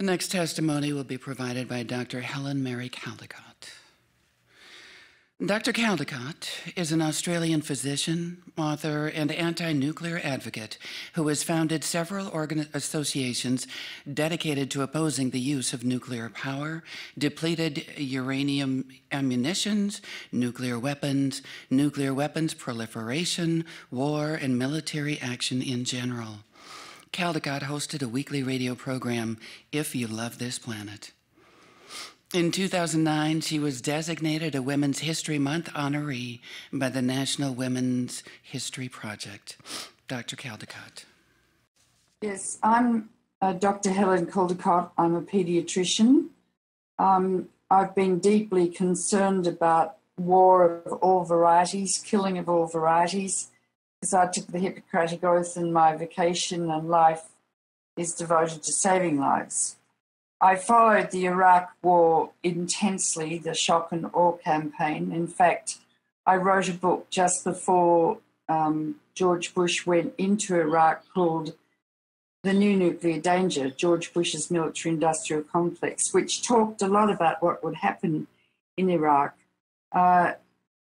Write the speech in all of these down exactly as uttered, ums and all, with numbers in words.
The next testimony will be provided by Doctor Helen Mary Caldicott. Doctor Caldicott is an Australian physician, author, and anti-nuclear advocate who has founded several organ associations dedicated to opposing the use of nuclear power, depleted uranium ammunitions, nuclear weapons, nuclear weapons proliferation, war, and military action in general. Caldicott hosted a weekly radio program, If You Love This Planet. In two thousand nine, she was designated a Women's History Month honoree by the National Women's History Project. Doctor Caldicott. Yes, I'm uh, Doctor Helen Caldicott. I'm a pediatrician. Um, I've been deeply concerned about war of all varieties, killing of all varieties, because I took the Hippocratic Oath and my vocation and life is devoted to saving lives. I followed the Iraq War intensely, the shock and awe campaign. In fact, I wrote a book just before um, George Bush went into Iraq called The New Nuclear Danger, George Bush's Military-Industrial Complex, which talked a lot about what would happen in Iraq. Uh,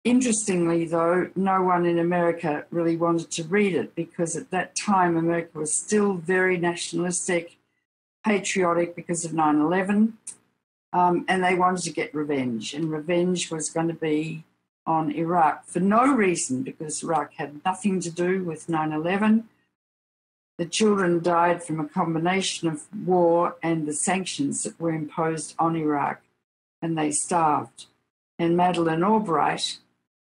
interestingly, though, no one in America really wanted to read it because at that time, America was still very nationalistic, patriotic because of nine eleven, um, and they wanted to get revenge, and revenge was going to be on Iraq for no reason because Iraq had nothing to do with nine eleven. The children died from a combination of war and the sanctions that were imposed on Iraq, and they starved. And Madeleine Albright,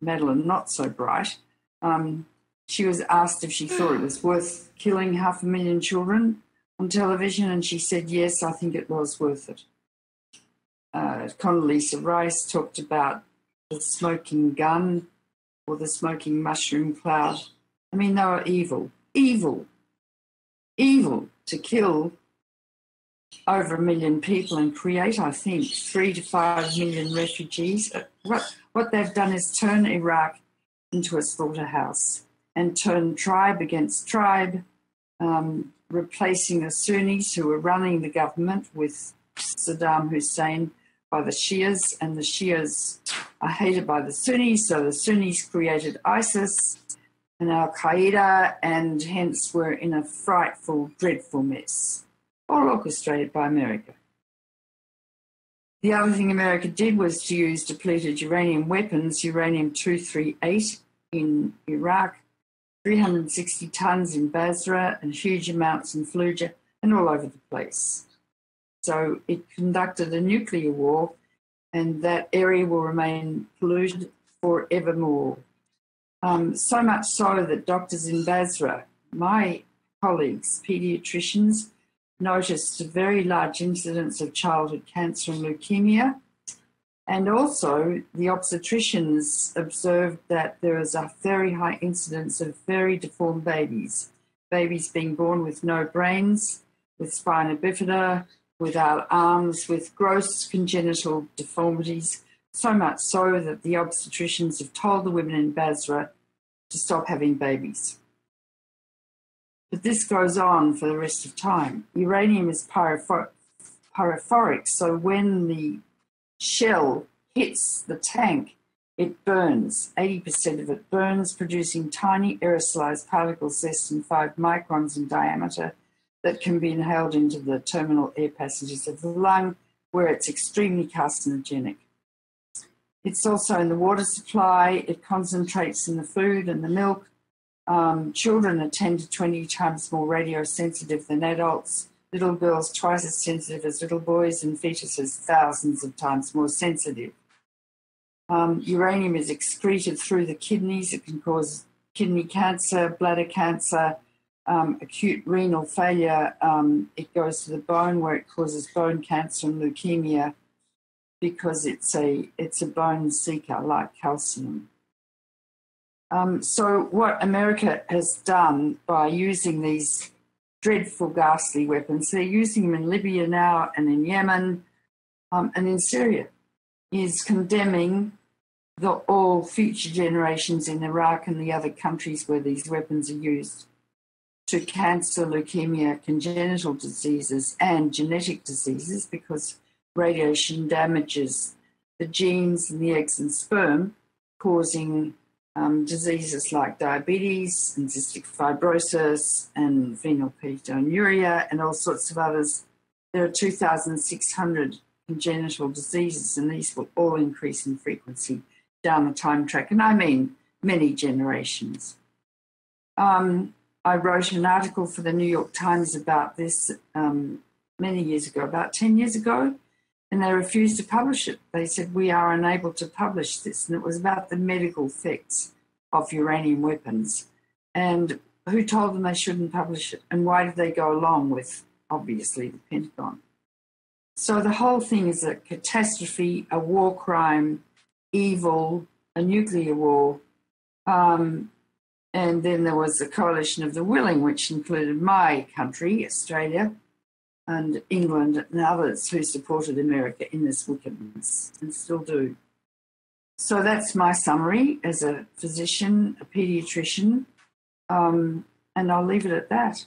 Madeleine not so bright, um, she was asked if she thought it was worth killing half a million children on television, and she said, yes, I think it was worth it. Uh, Condoleezza Rice talked about the smoking gun or the smoking mushroom cloud. I mean, they were evil, evil, evil to kill over a million people and create, I think, three to five million refugees. What, what they've done is turn Iraq into a slaughterhouse and turn tribe against tribe, um, replacing the Sunnis who were running the government with Saddam Hussein by the Shias, and the Shias are hated by the Sunnis, so the Sunnis created ISIS and Al-Qaeda, and hence we're in a frightful, dreadful mess, all orchestrated by America. The other thing America did was to use depleted uranium weapons, uranium two thirty-eight in Iraq, three hundred sixty tonnes in Basra, and huge amounts in Fallujah and all over the place. So it conducted a nuclear war, and that area will remain polluted forevermore. Um, so much so that doctors in Basra, my colleagues, paediatricians, noticed a very large incidence of childhood cancer and leukaemia. And also, the obstetricians observed that there is a very high incidence of very deformed babies, babies being born with no brains, with spina bifida, without arms, with gross congenital deformities, so much so that the obstetricians have told the women in Basra to stop having babies. But this goes on for the rest of time. Uranium is pyrophoric, so when the shell hits the tank, it burns. eighty percent of it burns, producing tiny aerosolized particles less than five microns in diameter that can be inhaled into the terminal air passages of the lung, where it's extremely carcinogenic. It's also in the water supply. It concentrates in the food and the milk. Um, children are ten to twenty times more radiosensitive than adults. Little girls twice as sensitive as little boys, and fetuses thousands of times more sensitive. Um, uranium is excreted through the kidneys. It can cause kidney cancer, bladder cancer, um, acute renal failure. Um, it goes to the bone, where it causes bone cancer and leukemia because it's a, it's a bone seeker like calcium. Um, so what America has done by using these dreadful, ghastly weapons, they're using them in Libya now and in Yemen um, and in Syria, is condemning the, all future generations in Iraq and the other countries where these weapons are used to cancer, leukemia, congenital diseases, and genetic diseases, because radiation damages the genes in the eggs and sperm, causing um, diseases like diabetes and cystic fibrosis and phenylketonuria and all sorts of others. There are two thousand six hundred congenital diseases, and these will all increase in frequency down the time track, and I mean many generations. Um, I wrote an article for the New York Times about this um, many years ago, about ten years ago, and they refused to publish it. They said, we are unable to publish this, and it was about the medical effects of uranium weapons. And who told them they shouldn't publish it, and why did they go along with, obviously, the Pentagon? So the whole thing is a catastrophe, a war crime, evil, a nuclear war. Um, and then there was the coalition of the willing, which included my country, Australia, and England and others who supported America in this wickedness and still do. So that's my summary as a physician, a paediatrician, um, and I'll leave it at that.